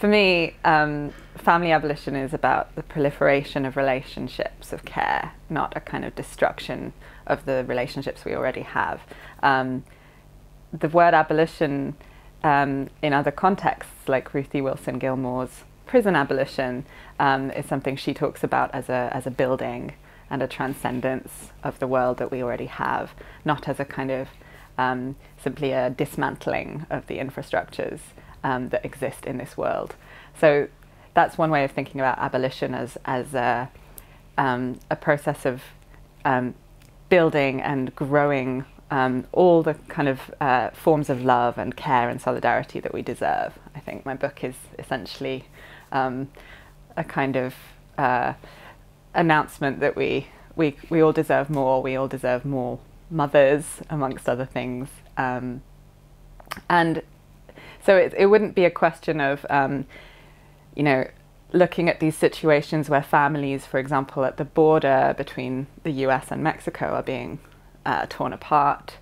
For me, family abolition is about the proliferation of relationships of care, not a kind of destruction of the relationships we already have. The word abolition in other contexts, like Ruthie Wilson Gilmore's prison abolition, is something she talks about as a building and a transcendence of the world that we already have, not as a kind of simply a dismantling of the infrastructures that exist in this world. So that's one way of thinking about abolition, as a process of building and growing all the kind of forms of love and care and solidarity that we deserve. I think my book is essentially a kind of announcement that we all deserve more. We all deserve more mothers, amongst other things, and so it wouldn't be a question of you know, looking at these situations where families, for example, at the border between the US and Mexico are being torn apart.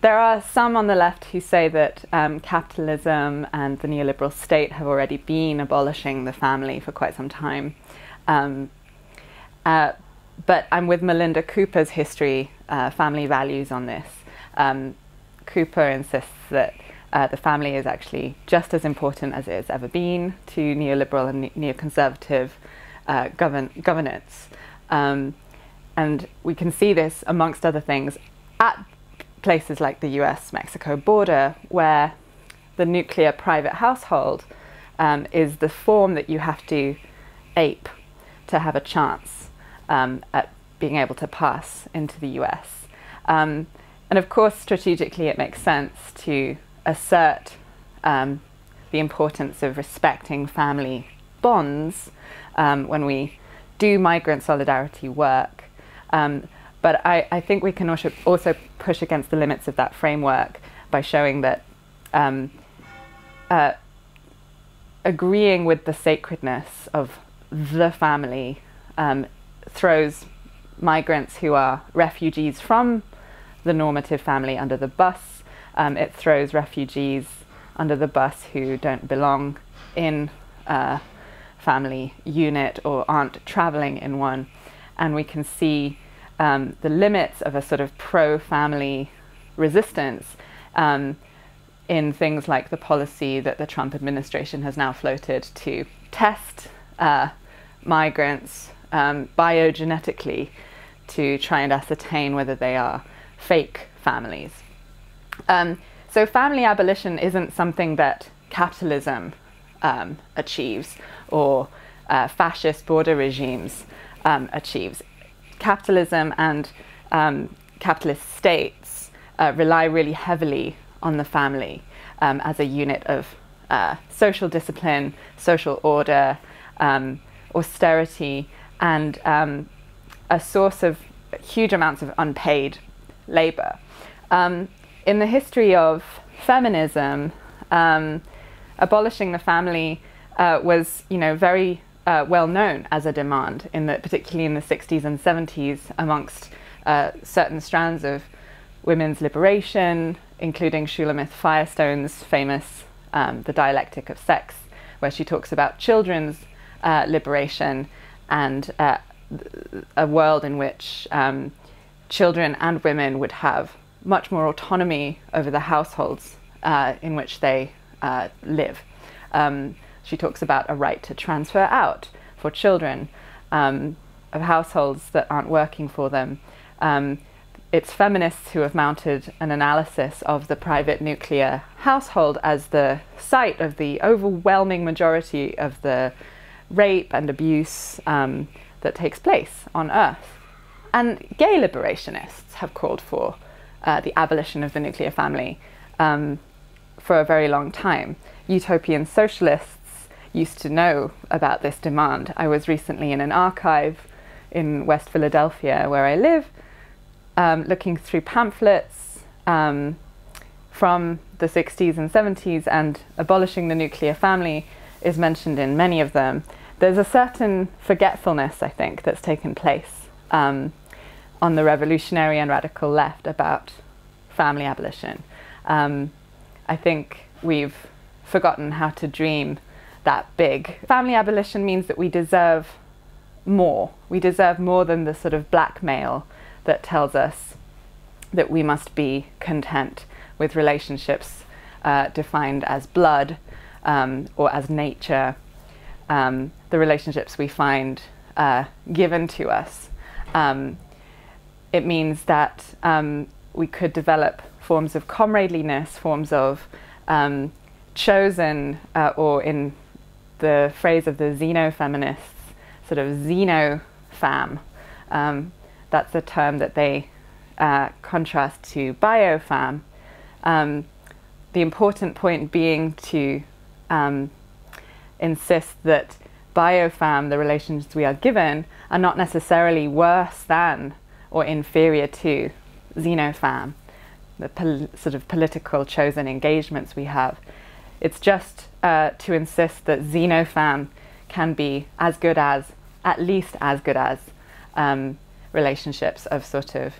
There are some on the left who say that capitalism and the neoliberal state have already been abolishing the family for quite some time. But I'm with Melinda Cooper's history, Family Values, on this. Cooper insists that the family is actually just as important as it has ever been to neoliberal and neoconservative governance. And we can see this, amongst other things, at places like the US-Mexico border, where the nuclear private household is the form that you have to ape to have a chance at being able to pass into the US. And of course, strategically, it makes sense to assert the importance of respecting family bonds when we do migrant solidarity work. But I think we can also push against the limits of that framework by showing that agreeing with the sacredness of the family throws migrants who are refugees from the normative family under the bus. It throws refugees under the bus who don't belong in a family unit or aren't traveling in one. And we can see the limits of a sort of pro-family resistance in things like the policy that the Trump administration has now floated to test migrants biogenetically to try and ascertain whether they are fake families. So family abolition isn't something that capitalism achieves or fascist border regimes achieves. Capitalism and capitalist states rely really heavily on the family as a unit of social discipline, social order, austerity, and a source of huge amounts of unpaid labor. In the history of feminism, abolishing the family was, you know, very well known as a demand, in that, particularly in the 60s and 70s, amongst certain strands of women's liberation, including Shulamith Firestone's famous The Dialectic of Sex, where she talks about children's liberation and a world in which children and women would have much more autonomy over the households in which they live. She talks about a right to transfer out for children of households that aren't working for them. It's feminists who have mounted an analysis of the private nuclear household as the site of the overwhelming majority of the rape and abuse that takes place on Earth. And gay liberationists have called for the abolition of the nuclear family for a very long time. Utopian socialists used to know about this demand. I was recently in an archive in West Philadelphia, where I live, looking through pamphlets from the 60s and 70s, and abolishing the nuclear family is mentioned in many of them. There's a certain forgetfulness, I think, that's taken place on the revolutionary and radical left about family abolition. I think we've forgotten how to dream that big. Family abolition means that we deserve more. We deserve more than the sort of blackmail that tells us that we must be content with relationships defined as blood or as nature, the relationships we find given to us. It means that we could develop forms of comradeliness, forms of chosen, or in the phrase of the xenofeminists, sort of xenofam. That's a term that they contrast to biofam. The important point being to insist that biofam, the relationships we are given, are not necessarily worse than or inferior to xenofam, the sort of political chosen engagements we have. It's just to insist that xenofam can be as good as, at least as good as, relationships of sort of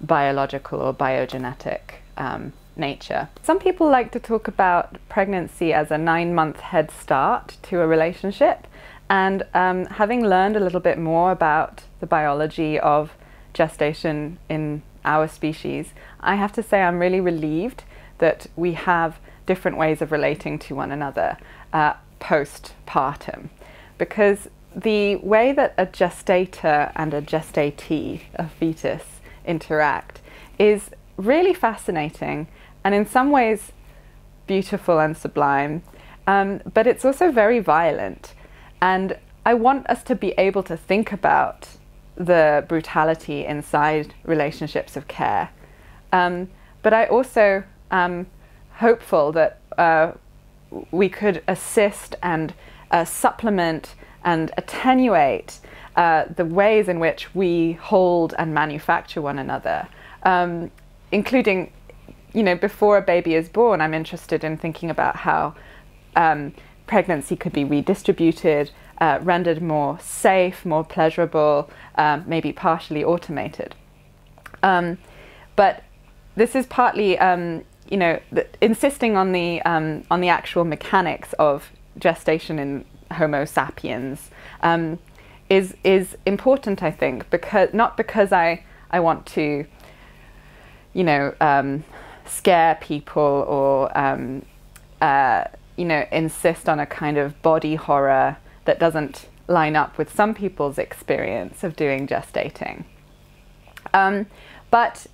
biological or biogenetic nature. Some people like to talk about pregnancy as a 9-month head start to a relationship, and having learned a little bit more about the biology of gestation in our species, I have to say I'm really relieved that we have different ways of relating to one another postpartum, because the way that a gestator and a gestatee, a fetus, interact is really fascinating and in some ways beautiful and sublime, but it's also very violent. And I want us to be able to think about the brutality inside relationships of care, but I also am hopeful that we could assist and supplement and attenuate the ways in which we hold and manufacture one another, including, you know, before a baby is born. I'm interested in thinking about how pregnancy could be redistributed, rendered more safe, more pleasurable, maybe partially automated. But this is partly, you know, insisting on the actual mechanics of gestation in Homo sapiens is important, I think, because not because I want to, you know, scare people or you know, insist on a kind of body horror that doesn't line up with some people's experience of doing gestating. But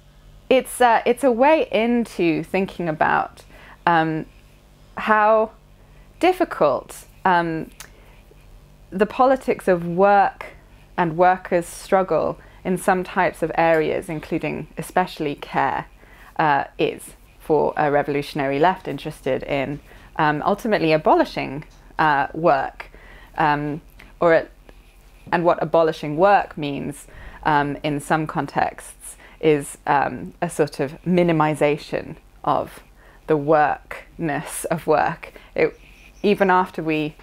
it's a way into thinking about how difficult the politics of work and workers' struggle in some types of areas, including especially care, is for a revolutionary left interested in ultimately abolishing work, and what abolishing work means in some contexts is a sort of minimization of the workness of work. Even after we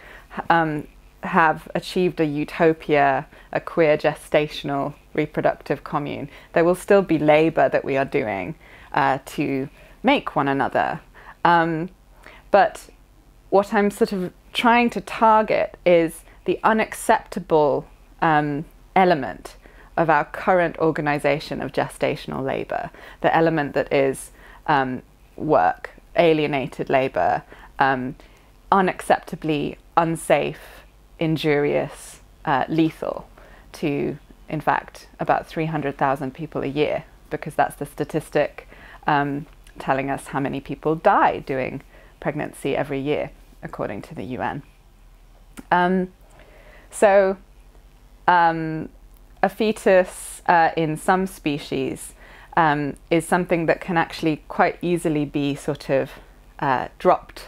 have achieved a utopia, a queer gestational reproductive commune, there will still be labor that we are doing to make one another. But what I'm sort of trying to target is the unacceptable element of our current organization of gestational labor, the element that is work, alienated labor, unacceptably unsafe, injurious, lethal to, in fact, about 300,000 people a year, because that's the statistic telling us how many people die during pregnancy every year, according to the UN. A fetus in some species is something that can actually quite easily be sort of dropped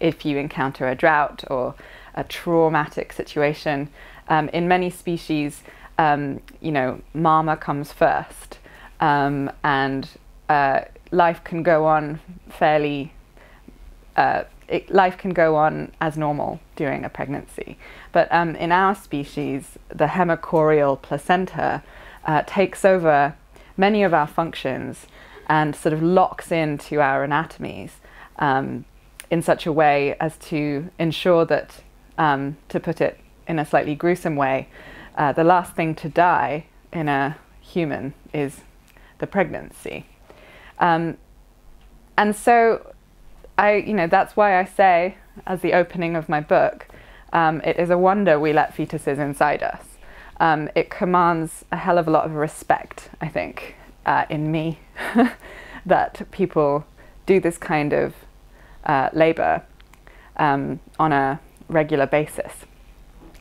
if you encounter a drought or a traumatic situation. In many species, you know, mama comes first, and life can go on fairly, life can go on as normal during a pregnancy. But in our species, the hemichorial placenta takes over many of our functions and sort of locks into our anatomies in such a way as to ensure that, to put it in a slightly gruesome way, the last thing to die in a human is the pregnancy. And so that's why I say, as the opening of my book, it is a wonder we let fetuses inside us. It commands a hell of a lot of respect, I think, in me, that people do this kind of labor on a regular basis,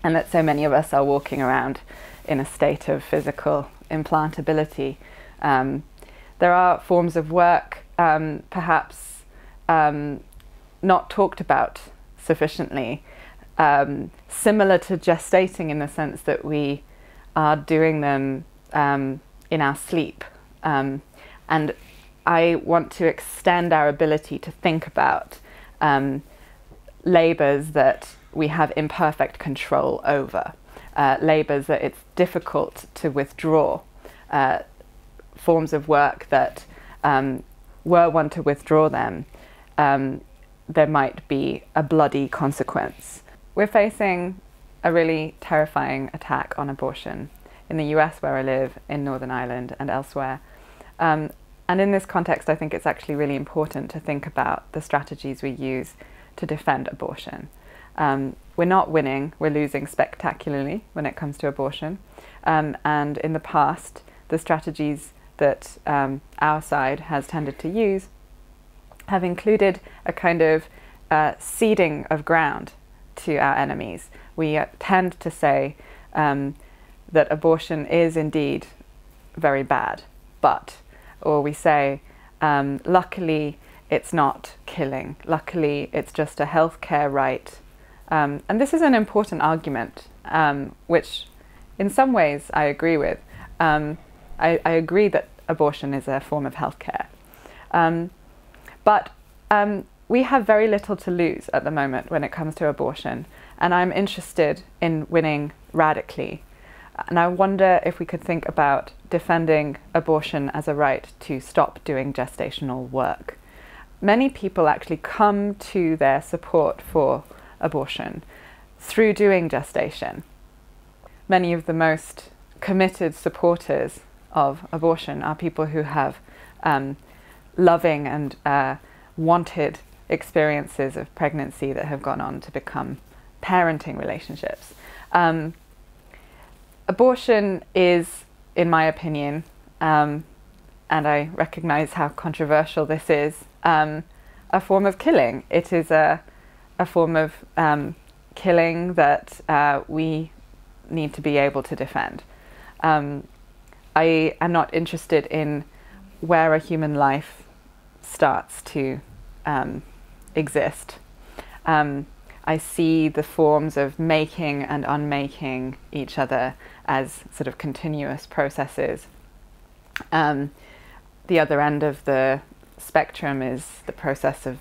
and that so many of us are walking around in a state of physical implantability. There are forms of work, perhaps not talked about sufficiently, similar to gestating in the sense that we are doing them in our sleep. And I want to extend our ability to think about labors that we have imperfect control over, labors that it's difficult to withdraw, forms of work that were one to withdraw them, there might be a bloody consequence. We're facing a really terrifying attack on abortion in the US where I live, in Northern Ireland and elsewhere. And in this context, I think it's actually really important to think about the strategies we use to defend abortion. We're not winning, we're losing spectacularly when it comes to abortion. And in the past, the strategies that our side has tended to use have included a kind of ceding of ground to our enemies. We tend to say that abortion is indeed very bad, but, or we say, luckily it's not killing, luckily it's just a healthcare right. And this is an important argument, which in some ways I agree with. I agree that abortion is a form of healthcare. But we have very little to lose at the moment when it comes to abortion, and I'm interested in winning radically. And I wonder if we could think about defending abortion as a right to stop doing gestational work. Many people actually come to their support for abortion through doing gestation. Many of the most committed supporters of abortion are people who have loving and wanted experiences of pregnancy that have gone on to become parenting relationships. Abortion is, in my opinion, and I recognize how controversial this is, a form of killing. It is a form of killing that we need to be able to defend. I am not interested in where a human life starts to exist. I see the forms of making and unmaking each other as sort of continuous processes. The other end of the spectrum is the process of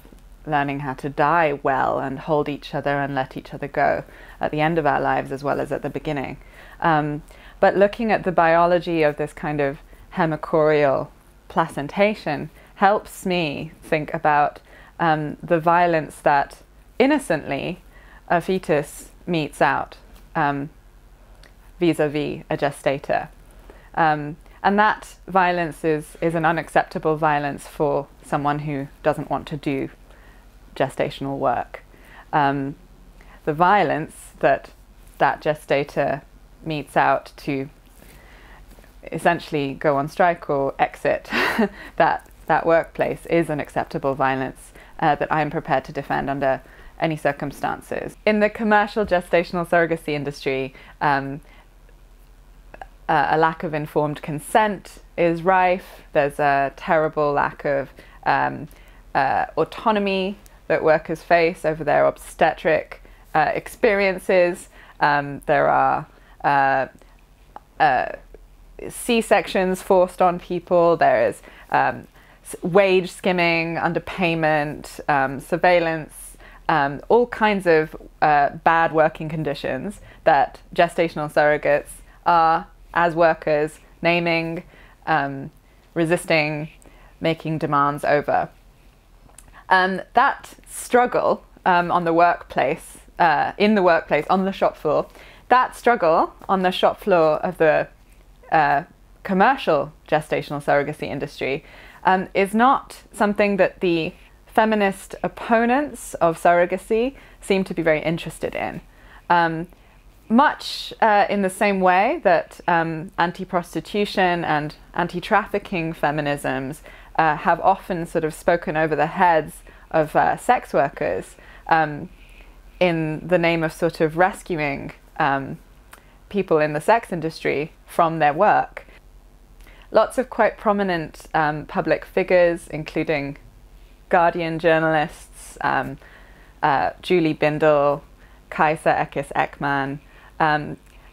learning how to die well and hold each other and let each other go at the end of our lives as well as at the beginning. But looking at the biology of this kind of hemicorial placentation helps me think about the violence that innocently a fetus metes out vis-a-vis a gestator. And that violence is an unacceptable violence for someone who doesn't want to do gestational work. The violence that that gestator meets out to essentially go on strike or exit that workplace is an acceptable violence that I'm prepared to defend under any circumstances. In the commercial gestational surrogacy industry, a lack of informed consent is rife. There's a terrible lack of autonomy that workers face over their obstetric experiences. There are C-sections forced on people. There is wage skimming, underpayment, surveillance, all kinds of bad working conditions that gestational surrogates are, as workers, naming, resisting, making demands over. That struggle in the workplace, on the shop floor, that struggle on the shop floor of the commercial gestational surrogacy industry is not something that the feminist opponents of surrogacy seem to be very interested in. Much in the same way that anti-prostitution and anti-trafficking feminisms have often sort of spoken over the heads of sex workers in the name of sort of rescuing people in the sex industry from their work. Lots of quite prominent public figures, including Guardian journalists, Julie Bindel, Kaiser Ekis Ekman,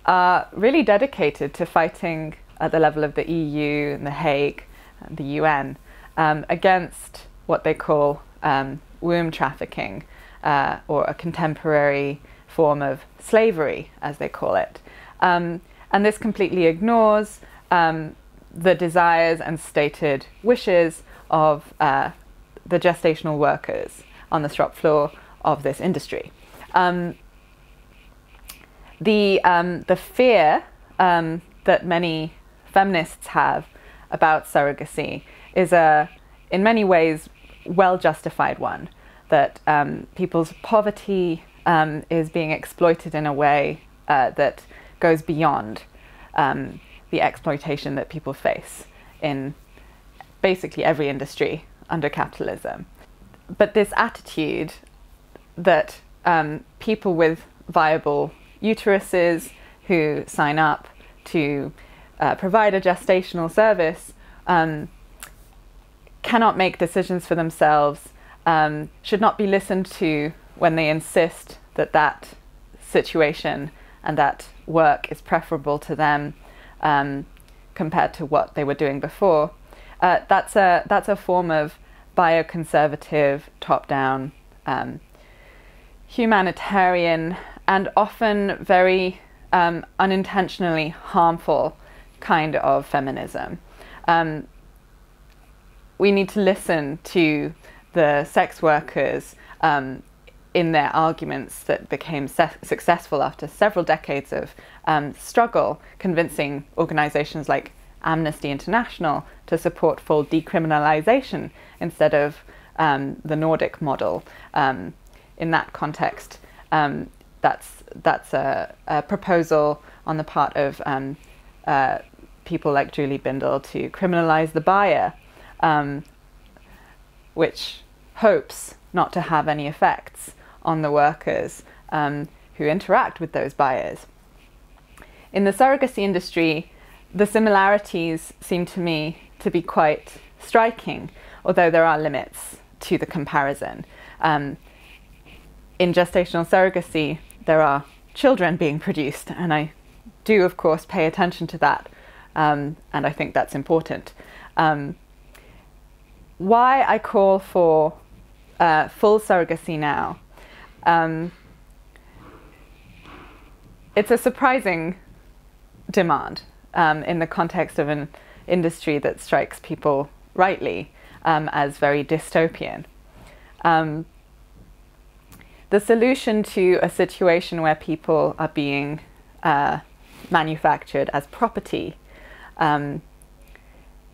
are really dedicated to fighting at the level of the EU and The Hague and the UN against what they call womb trafficking, or a contemporary form of slavery, as they call it. And this completely ignores the desires and stated wishes of the gestational workers on the shop floor of this industry. The fear that many feminists have about surrogacy is a, in many ways, well-justified one, that people's poverty is being exploited in a way that goes beyond the exploitation that people face in basically every industry under capitalism. But this attitude that people with viable uteruses who sign up to provide a gestational service cannot make decisions for themselves, should not be listened to when they insist that that situation and that work is preferable to them compared to what they were doing before. That's a form of bioconservative, top-down, humanitarian, and often very unintentionally harmful kind of feminism. We need to listen to the sex workers in their arguments that became successful after several decades of struggle, convincing organizations like Amnesty International to support full decriminalization instead of the Nordic model. In that context, that's a proposal on the part of people like Julie Bindel to criminalize the buyer, which hopes not to have any effects on the workers who interact with those buyers. In the surrogacy industry, the similarities seem to me to be quite striking, although there are limits to the comparison. In gestational surrogacy, there are children being produced, and I do, of course, pay attention to that, and I think that's important. Why I call for full surrogacy now. It's a surprising demand in the context of an industry that strikes people rightly as very dystopian. The solution to a situation where people are being manufactured as property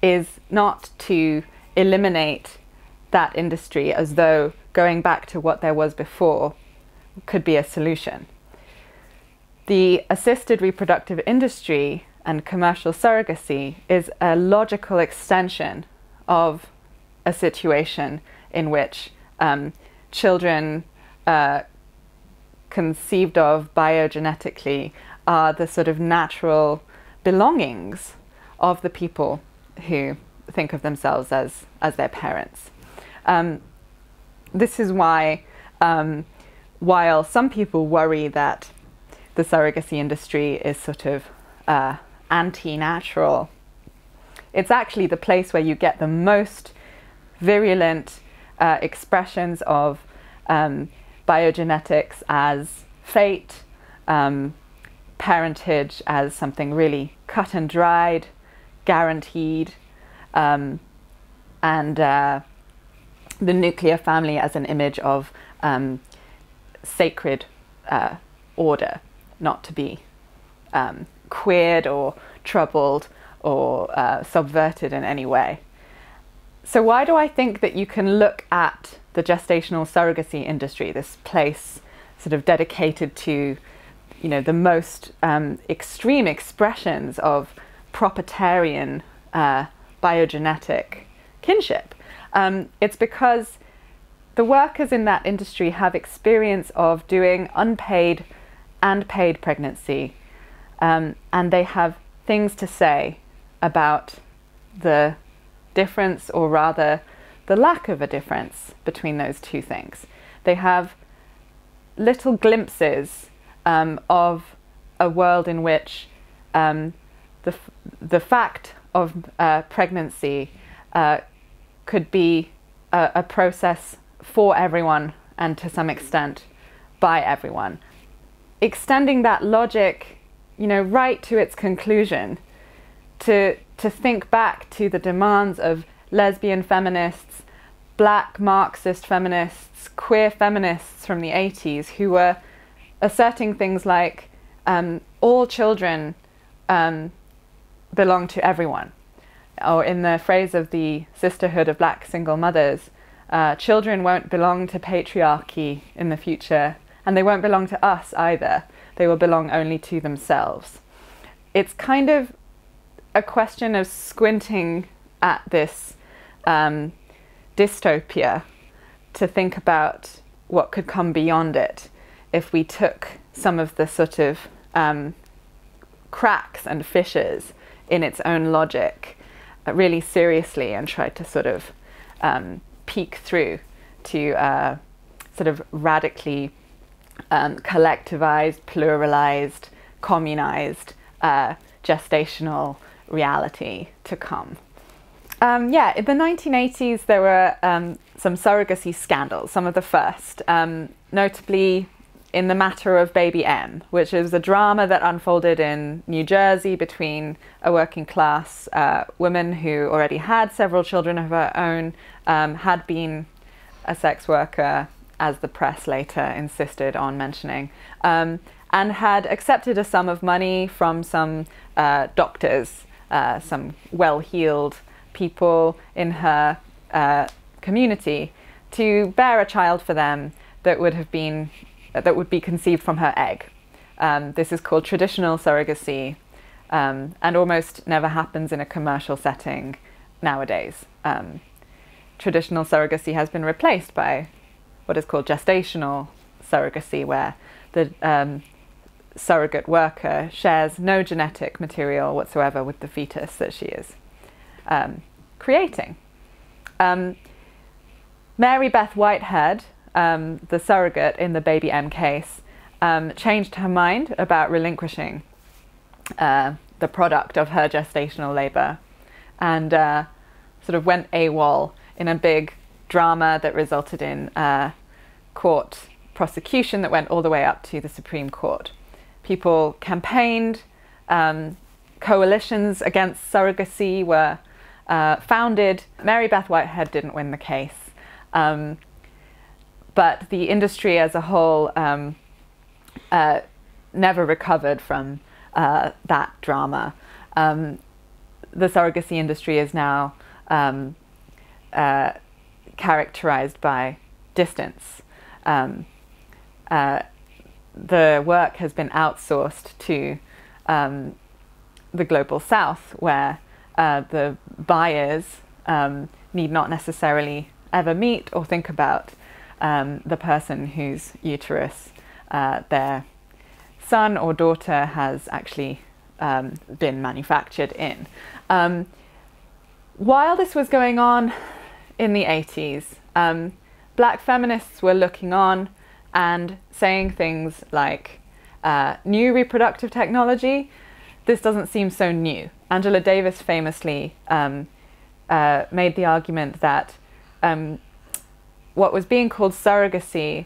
is not to eliminate that industry as though going back to what there was before could be a solution. The assisted reproductive industry and commercial surrogacy is a logical extension of a situation in which children conceived of biogenetically are the sort of natural belongings of the people who think of themselves as their parents. This is why, while some people worry that the surrogacy industry is sort of anti-natural, it's actually the place where you get the most virulent expressions of biogenetics as fate, parentage as something really cut and dried, guaranteed, and the nuclear family as an image of sacred order, not to be queered or troubled or subverted in any way. So why do I think that you can look at the gestational surrogacy industry, this place sort of dedicated to, you know, the most extreme expressions of propertarian biogenetic kinship? It's because the workers in that industry have experience of doing unpaid and paid pregnancy, and they have things to say about the difference, or rather the lack of a difference, between those two things. They have little glimpses of a world in which the fact of pregnancy could be a process for everyone and to some extent by everyone. Extending that logic, you know, right to its conclusion, to think back to the demands of lesbian feminists, black Marxist feminists, queer feminists from the 80s, who were asserting things like all children belong to everyone. Or in the phrase of the Sisterhood of Black Single Mothers, children won't belong to patriarchy in the future, and they won't belong to us either. They will belong only to themselves. It's kind of a question of squinting at this dystopia to think about what could come beyond it if we took some of the sort of cracks and fissures in its own logic really seriously and tried to sort of peek through to sort of radically collectivized, pluralized, communized gestational reality to come. Yeah, in the 1980s there were some surrogacy scandals, some of the first, notably in the matter of Baby M, which is a drama that unfolded in New Jersey between a working class woman who already had several children of her own, had been a sex worker, as the press later insisted on mentioning, and had accepted a sum of money from some doctors, some well-heeled people in her community, to bear a child for them that would have been, that would be conceived from her egg. This is called traditional surrogacy, and almost never happens in a commercial setting nowadays. Traditional surrogacy has been replaced by what is called gestational surrogacy, where the surrogate worker shares no genetic material whatsoever with the fetus that she is creating. Mary Beth Whitehead, the surrogate in the Baby M case, changed her mind about relinquishing the product of her gestational labour, and sort of went AWOL in a big drama that resulted in court prosecution that went all the way up to the Supreme Court. People campaigned, coalitions against surrogacy were founded. Mary Beth Whitehead didn't win the case, but the industry as a whole never recovered from that drama. The surrogacy industry is now characterized by distance. The work has been outsourced to the Global South, where the buyers need not necessarily ever meet or think about the person whose uterus their son or daughter has actually been manufactured in. While this was going on in the 80s, black feminists were looking on and saying things like, new reproductive technology, this doesn't seem so new. Angela Davis famously made the argument that what was being called surrogacy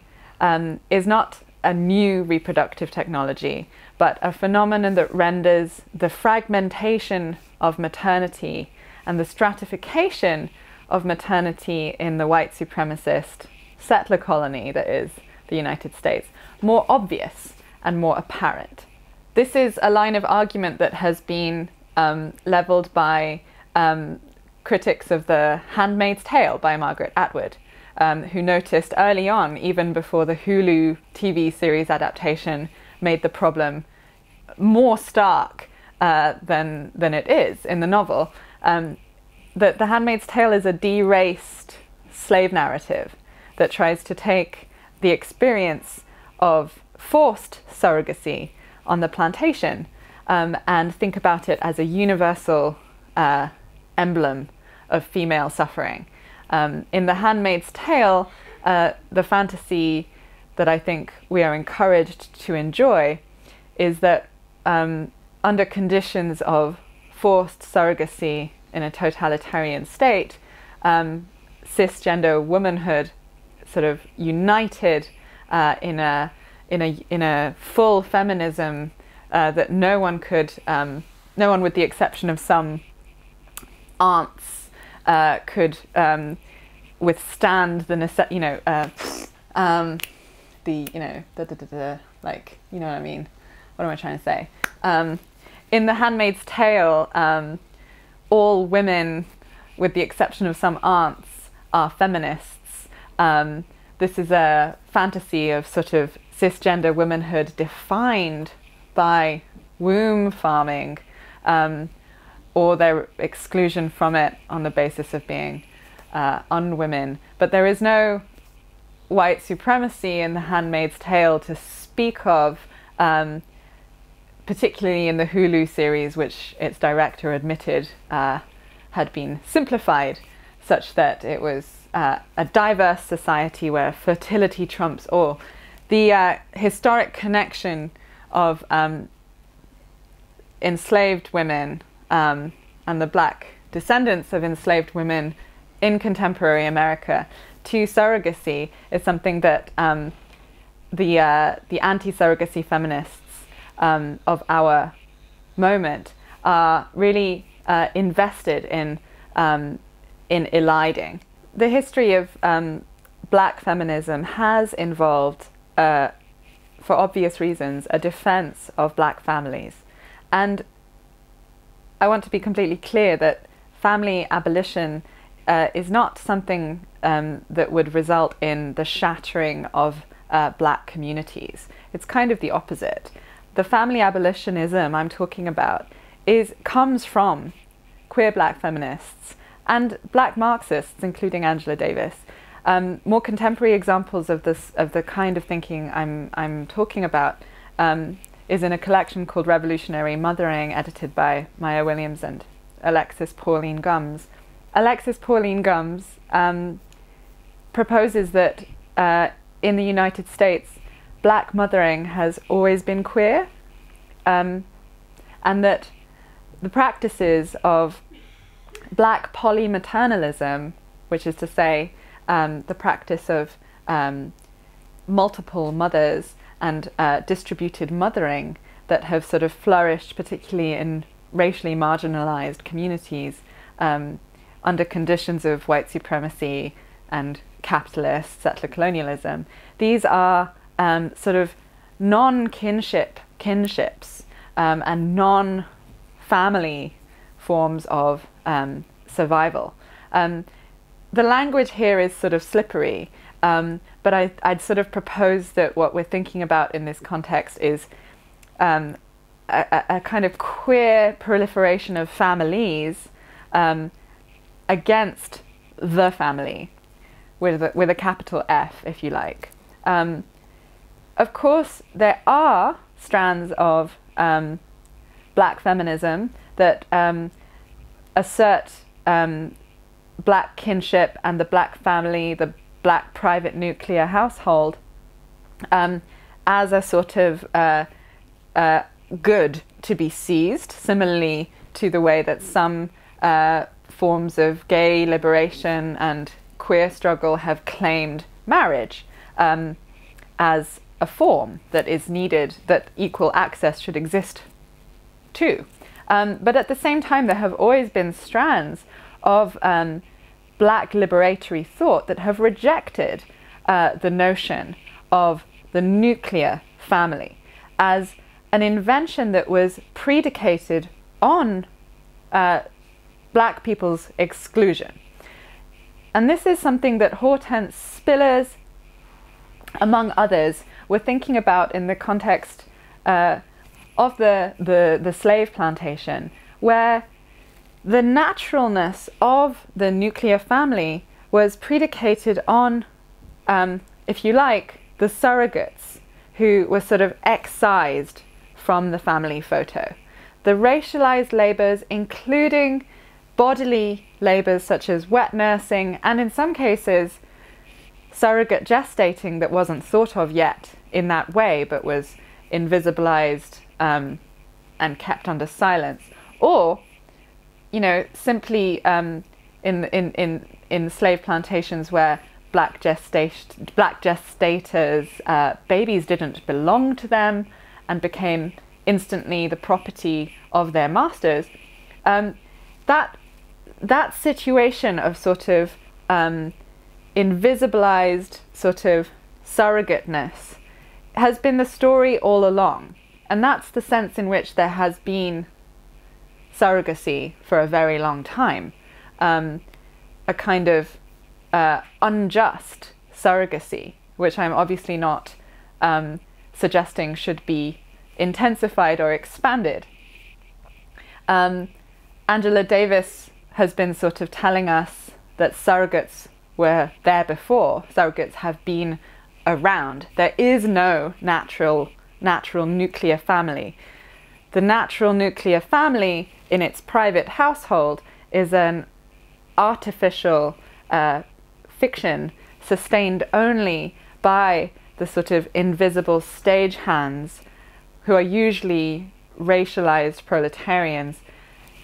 is not a new reproductive technology, but a phenomenon that renders the fragmentation of maternity and the stratification of maternity in the white supremacist settler colony that is the United States more obvious and more apparent. This is a line of argument that has been leveled by critics of The Handmaid's Tale by Margaret Atwood, who noticed early on, even before the Hulu TV series adaptation made the problem more stark than it is in the novel, that The Handmaid's Tale is a deraced slave narrative that tries to take the experience of forced surrogacy on the plantation and think about it as a universal emblem of female suffering. In The Handmaid's Tale, the fantasy that I think we are encouraged to enjoy is that under conditions of forced surrogacy in a totalitarian state, cisgender womanhood sort of united in a full feminism that no one could, no one with the exception of some aunts could withstand the, you know, the, you know, like, you know what I mean? What am I trying to say? In The Handmaid's Tale, all women, with the exception of some aunts, are feminists. This is a fantasy of sort of cisgender womanhood defined by womb farming, or their exclusion from it on the basis of being unwomen. But there is no white supremacy in The Handmaid's Tale to speak of, particularly in the Hulu series, which its director admitted had been simplified such that it was a diverse society where fertility trumps all. The historic connection of enslaved women and the black descendants of enslaved women in contemporary America to surrogacy is something that the anti-surrogacy feminists of our moment are really invested in eliding. The history of black feminism has involved, for obvious reasons, a defense of black families. And I want to be completely clear that family abolition is not something that would result in the shattering of black communities. It's kind of the opposite. The family abolitionism I'm talking about comes from queer black feminists and black Marxists, including Angela Davis. More contemporary examples of this, of the kind of thinking I'm talking about, is in a collection called Revolutionary Mothering, edited by Maya Williams and Alexis Pauline Gums. Alexis Pauline Gums proposes that in the United States, black mothering has always been queer, and that the practices of black polymaternalism, which is to say the practice of multiple mothers and distributed mothering that have sort of flourished, particularly in racially marginalized communities, under conditions of white supremacy and capitalist settler colonialism. These are sort of non-kinship kinships and non-family forms of survival. The language here is sort of slippery, but I'd sort of propose that what we're thinking about in this context is a kind of queer proliferation of families against the family, with a capital F, if you like. Of course, there are strands of black feminism that assert black kinship and the black family, the black private nuclear household, as a sort of good to be seized, similarly to the way that some forms of gay liberation and queer struggle have claimed marriage as a form that is needed, that equal access should exist to. But at the same time, there have always been strands of black liberatory thought that have rejected the notion of the nuclear family as an invention that was predicated on black people's exclusion. And this is something that Hortense Spillers, among others, were thinking about in the context of the slave plantation, where the naturalness of the nuclear family was predicated on, if you like, the surrogates who were sort of excised from the family photo. The racialized labors, including bodily labors such as wet nursing, and in some cases surrogate gestating that wasn't thought of yet in that way but was invisibilized and kept under silence, or, you know, simply in slave plantations where black gestators' babies didn't belong to them and became instantly the property of their masters, that situation of sort of invisibilized sort of surrogateness has been the story all along, and that's the sense in which there has been surrogacy for a very long time, a kind of unjust surrogacy, which I'm obviously not suggesting should be intensified or expanded. Angela Davis has been sort of telling us that surrogates were there before. Surrogates have been around. There is no natural nuclear family. The natural nuclear family in its private household is an artificial fiction sustained only by the sort of invisible stagehands who are usually racialized proletarians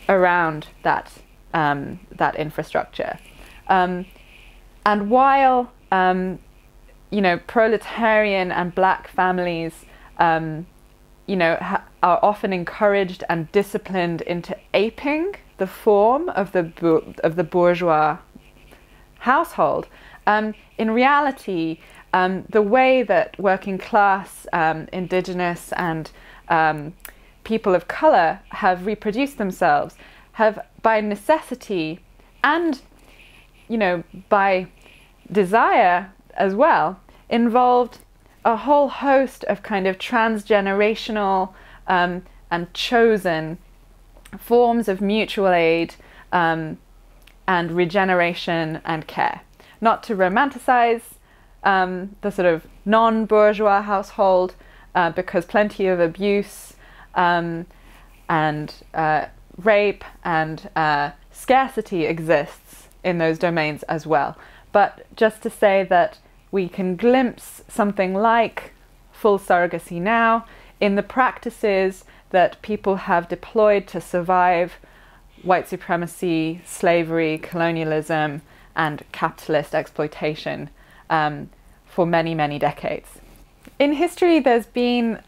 around that, that infrastructure. And while, you know, proletarian and black families, you know, are often encouraged and disciplined into aping the form of the bourgeois household, in reality, the way that working class, indigenous and people of color have reproduced themselves have, by necessity and, you know, by desire as well, involved a whole host of kind of transgenerational and chosen forms of mutual aid and regeneration and care. Not to romanticize the sort of non-bourgeois household, because plenty of abuse and rape and scarcity exists in those domains as well. But just to say that we can glimpse something like full surrogacy now in the practices that people have deployed to survive white supremacy, slavery, colonialism, and capitalist exploitation for many, many decades. In history, there's been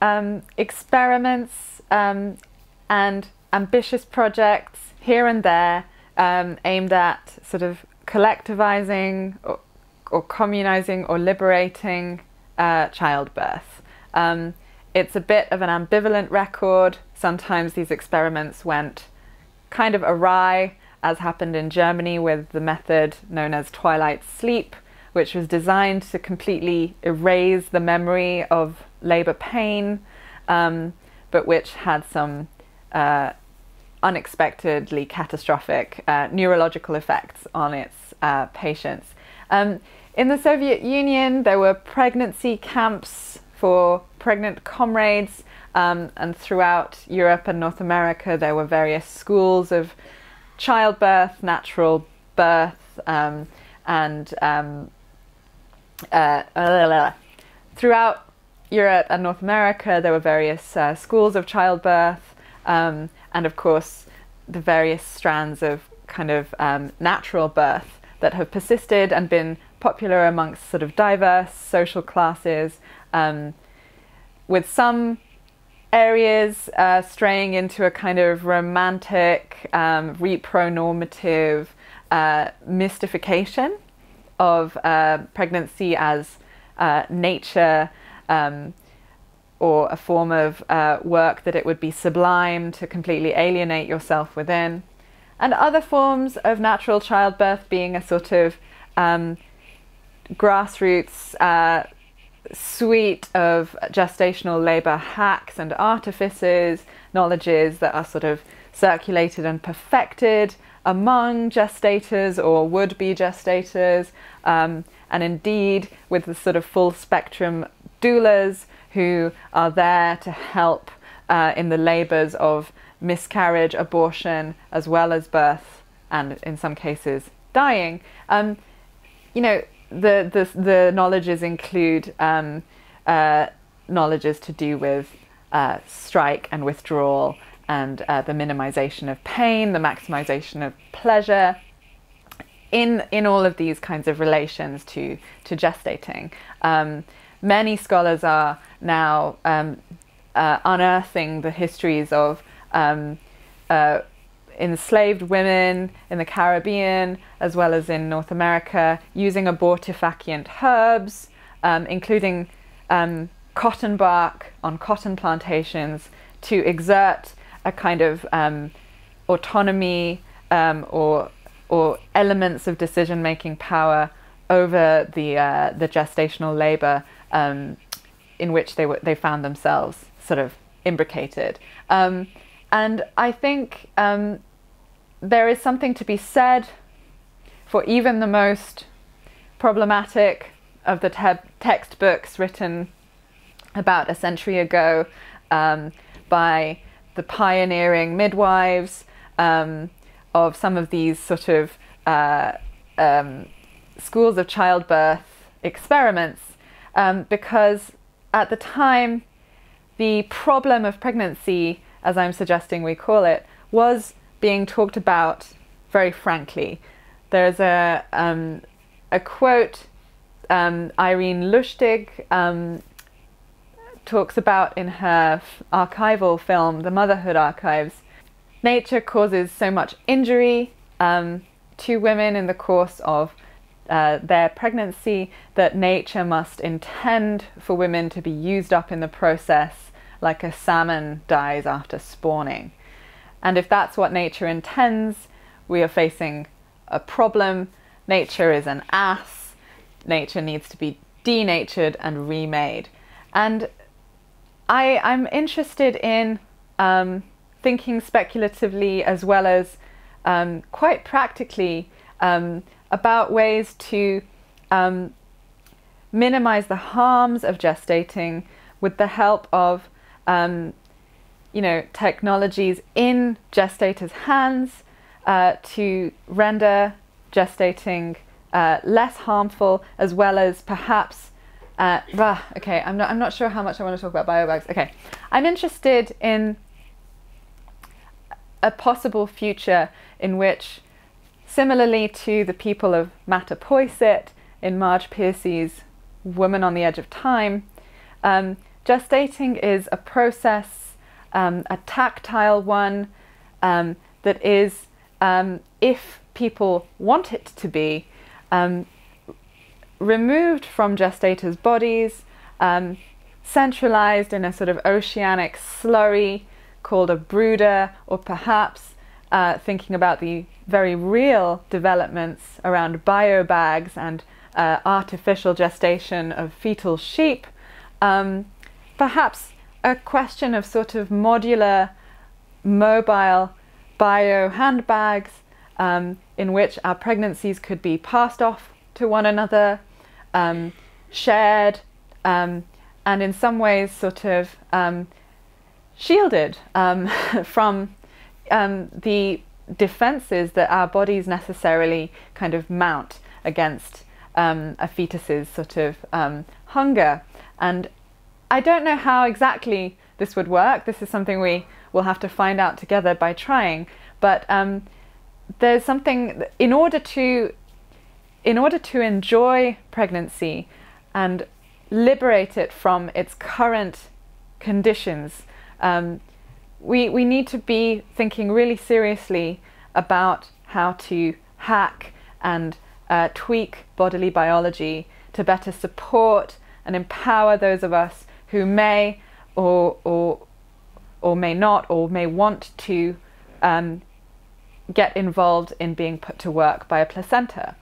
experiments and ambitious projects here and there aimed at sort of collectivizing or communizing or liberating childbirth. It's a bit of an ambivalent record. Sometimes these experiments went kind of awry, as happened in Germany with the method known as Twilight Sleep, which was designed to completely erase the memory of labor pain, but which had some unexpectedly catastrophic neurological effects on its patients. In the Soviet Union, there were pregnancy camps for pregnant comrades, and throughout Europe and North America, there were various schools of childbirth, natural birth, and throughout Europe and North America, there were various schools of childbirth, and of course, the various strands of kind of natural birth that have persisted and been popular amongst sort of diverse social classes, with some areas straying into a kind of romantic, repronormative mystification of pregnancy as nature, or a form of work that it would be sublime to completely alienate yourself within, and other forms of natural childbirth being a sort of grassroots suite of gestational labour hacks and artifices, knowledges that are sort of circulated and perfected among gestators or would-be gestators, and indeed with the sort of full spectrum doulas who are there to help in the labours of miscarriage, abortion, as well as birth, and in some cases dying. You know, the knowledges include knowledges to do with strike and withdrawal, and the minimization of pain, the maximization of pleasure, in all of these kinds of relations to gestating. Many scholars are now unearthing the histories of enslaved women in the Caribbean, as well as in North America, using abortifacients herbs, including cotton bark on cotton plantations, to exert a kind of autonomy or elements of decision-making power over the gestational labour in which they found themselves sort of imbricated. And I think there is something to be said for even the most problematic of the textbooks written about a century ago by the pioneering midwives of some of these sort of schools of childbirth experiments, because at the time the problem of pregnancy, as I'm suggesting we call it, was being talked about very frankly. There's a quote Irene Lushtig talks about in her archival film, The Motherhood Archives. Nature causes so much injury to women in the course of their pregnancy that nature must intend for women to be used up in the process, like a salmon dies after spawning. And if that's what nature intends, we are facing a problem. Nature is an ass. Nature needs to be denatured and remade. And I'm interested in thinking speculatively, as well as quite practically, about ways to minimize the harms of gestating with the help of you know, technologies in gestators' hands to render gestating less harmful, as well as perhaps okay, I'm not sure how much I want to talk about biobags. Okay, I'm interested in a possible future in which, similarly to the people of Mattapoisett in Marge Piercy's Woman on the Edge of Time, gestating is a process, a tactile one, that is, if people want it to be, removed from gestators' bodies, centralized in a sort of oceanic slurry called a brooder, or perhaps thinking about the very real developments around biobags and artificial gestation of fetal sheep, perhaps a question of sort of modular, mobile bio handbags in which our pregnancies could be passed off to one another, shared, and in some ways sort of shielded from the defenses that our bodies necessarily kind of mount against a fetus's sort of hunger. And I don't know how exactly this would work. This is something we will have to find out together by trying. But there's something, in order to enjoy pregnancy and liberate it from its current conditions, we need to be thinking really seriously about how to hack and tweak bodily biology to better support and empower those of us who may or may not or may want to get involved in being put to work by a placenta.